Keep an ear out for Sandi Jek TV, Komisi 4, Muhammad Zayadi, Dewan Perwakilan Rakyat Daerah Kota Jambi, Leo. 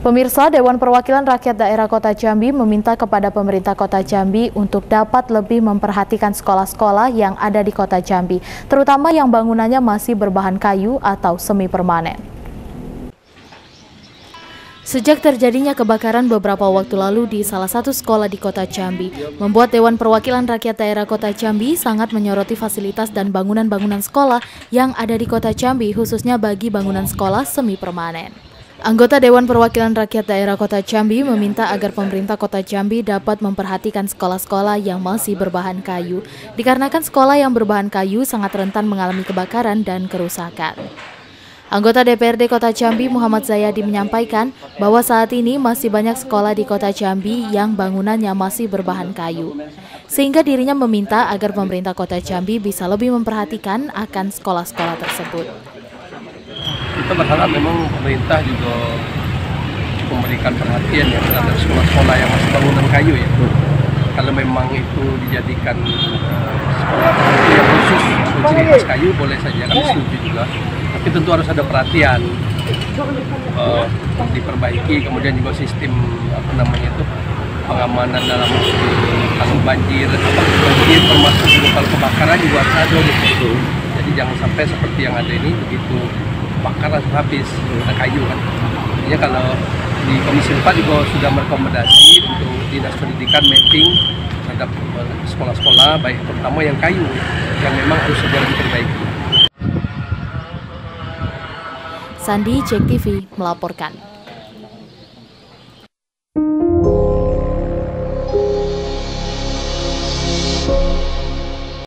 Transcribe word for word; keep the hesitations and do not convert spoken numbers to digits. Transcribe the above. Pemirsa, Dewan Perwakilan Rakyat Daerah Kota Jambi meminta kepada pemerintah Kota Jambi untuk dapat lebih memperhatikan sekolah-sekolah yang ada di Kota Jambi, terutama yang bangunannya masih berbahan kayu atau semi-permanen. Sejak terjadinya kebakaran beberapa waktu lalu di salah satu sekolah di Kota Jambi, membuat Dewan Perwakilan Rakyat Daerah Kota Jambi sangat menyoroti fasilitas dan bangunan-bangunan sekolah yang ada di Kota Jambi, khususnya bagi bangunan sekolah semi-permanen. Anggota Dewan Perwakilan Rakyat Daerah Kota Jambi meminta agar pemerintah Kota Jambi dapat memperhatikan sekolah-sekolah yang masih berbahan kayu, dikarenakan sekolah yang berbahan kayu sangat rentan mengalami kebakaran dan kerusakan. Anggota D P R D Kota Jambi Muhammad Zayadi menyampaikan bahwa saat ini masih banyak sekolah di Kota Jambi yang bangunannya masih berbahan kayu, sehingga dirinya meminta agar pemerintah Kota Jambi bisa lebih memperhatikan akan sekolah-sekolah tersebut. Kita berharap memang pemerintah juga memberikan perhatian ya terhadap sekolah-sekolah yang masih bangunan kayu ya. Kalau memang itu dijadikan uh, sekolah yang khusus untuk ciri khas kayu boleh saja, kami setuju juga. Tapi tentu harus ada perhatian uh, diperbaiki, kemudian juga sistem apa namanya itu pengamanan dalam kalau banjir, apa banjir termasuk kalau kebakaran juga harus ada gitu. Jadi jangan sampai seperti yang ada ini begitu. Bakar langsung habis, ada kayu kan. Artinya kalau di Komisi empat juga sudah merekomendasi untuk dinas pendidikan mapping terhadap sekolah-sekolah, baik terutama yang kayu, yang memang harus segera diperbaiki. Sandi Jek T V melaporkan.